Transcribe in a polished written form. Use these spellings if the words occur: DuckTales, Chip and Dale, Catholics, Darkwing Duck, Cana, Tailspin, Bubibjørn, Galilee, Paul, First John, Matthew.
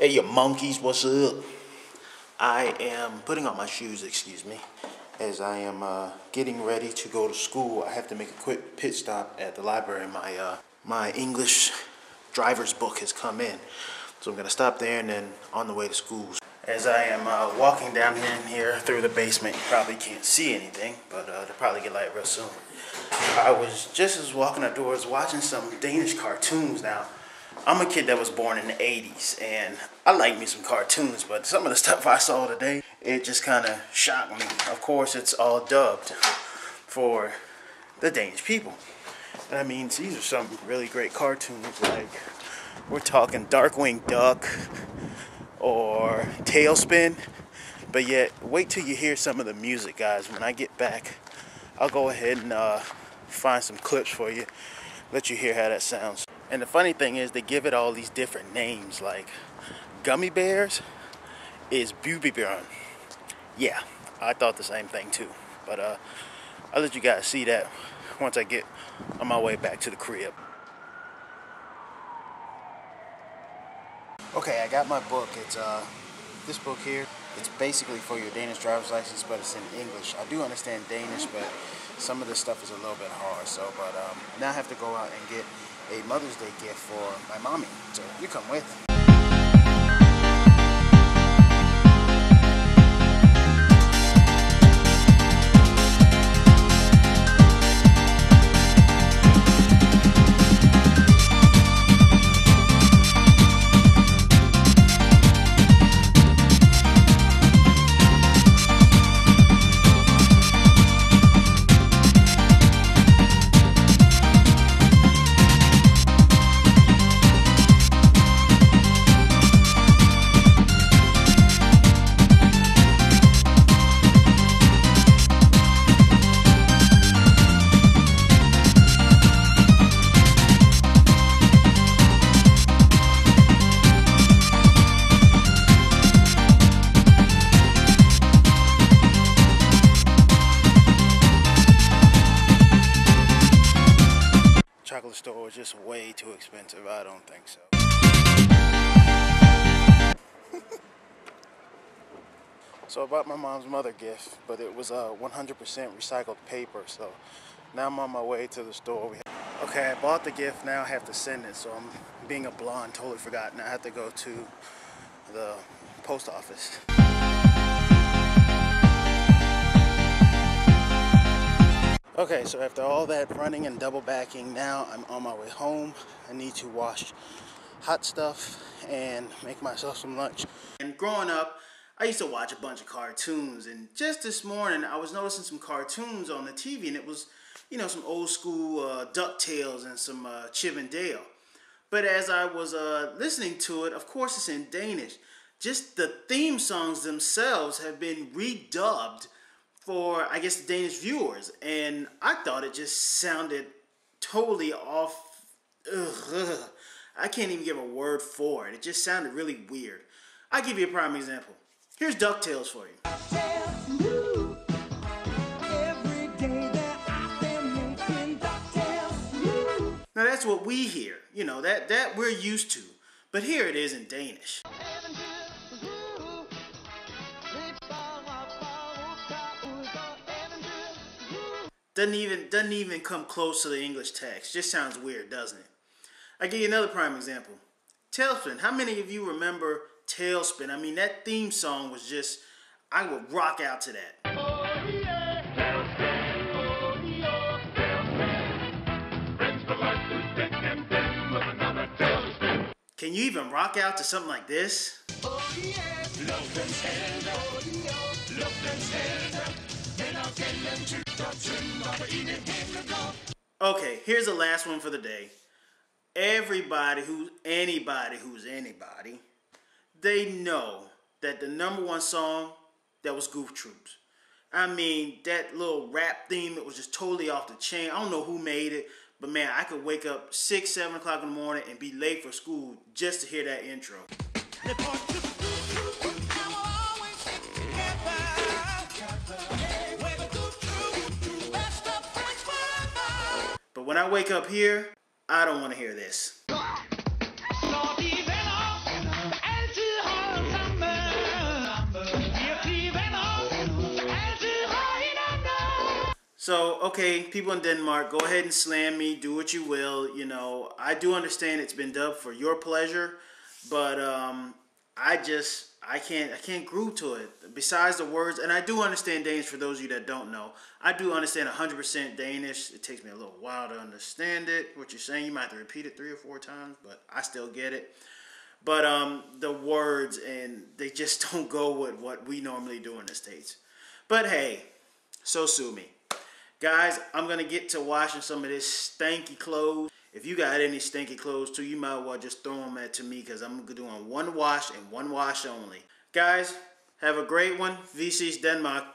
Hey, you monkeys, what's up? I am putting on my shoes, excuse me, as I am getting ready to go to school. I have to make a quick pit stop at the library. My my English driver's book has come in, so I'm gonna stop there and then on the way to school. As I am walking down in here through the basement, you probably can't see anything, but they'll probably get light real soon. I was just as walking outdoors watching some Danish cartoons. Now, I'm a kid that was born in the 80s, and I like me some cartoons, but some of the stuff I saw today, it just kind of shocked me. Of course, it's all dubbed for the Danish people. And I mean, these are some really great cartoons. Like, we're talking Darkwing Duck or Tailspin. But yet, wait till you hear some of the music, guys. When I get back, I'll go ahead and find some clips for you, let you hear how that sounds. And the funny thing is, they give it all these different names. Like, gummy bears is Bubibjørn. Yeah, I thought the same thing too. But I'll let you guys see that once I get on my way back to the crib. Okay, I got my book. It's this book here. It's basically for your Danish driver's license, but it's in English. I do understand Danish, but some of this stuff is a little bit hard. So, but now I have to go out and get a Mother's Day gift for my mommy, so you come with. Store is just way too expensive. I don't think so. So I bought my mom's mother gift, but it was 100% recycled paper. So now I'm on my way to the store. Okay, I bought the gift. Now I have to send it. So I'm being a blonde, totally forgot. Now I have to go to the post office. Okay, so after all that running and double backing, now I'm on my way home. I need to wash hot stuff and make myself some lunch. And growing up, I used to watch a bunch of cartoons. And just this morning, I was noticing some cartoons on the TV. And it was, you know, some old school DuckTales and some Chip and Dale. But as I was listening to it, of course it's in Danish. Just the theme songs themselves have been redubbed for, I guess, the Danish viewers, and I thought it just sounded totally off. Ugh. I can't even give a word for it. It just sounded really weird. I'll give you a prime example. Here's DuckTales for you. Now that's what we hear, you know, that we're used to, but here it is in Danish. Doesn't even come close to the English text. Just sounds weird, doesn't it? I give you another prime example. Tailspin. How many of you remember Tailspin? I mean, that theme song was just, I would rock out to that. Oh, yeah. Tailspin. Oh, yeah. Tailspin. Friends for life who stick and bend with another tailspin. Can you even rock out to something like this? Oh, yeah. Oh, yeah. Okay, here's the last one for the day. Anybody who's anybody, they know that the #1 song, that was Goof Troop. I mean, that little rap theme, it was just totally off the chain. I don't know who made it, but man, I could wake up 6, 7 o'clock in the morning and be late for school just to hear that intro. When I wake up here, I don't want to hear this. So, okay, people in Denmark, go ahead and slam me, do what you will. You know, I do understand it's been dubbed for your pleasure, but I can't groove to it. Besides the words, and I do understand Danish for those of you that don't know. I do understand 100% Danish. It takes me a little while to understand it, what you're saying. You might have to repeat it 3 or 4 times, but I still get it. But the words, and they just don't go with what we normally do in the States. But hey, so sue me. Guys, I'm going to get to washing some of this stanky clothes. If you got any stinky clothes too, you might well just throw them at to me, because I'm doing 1 wash and 1 wash only. Guys, have a great one. VC's Denmark.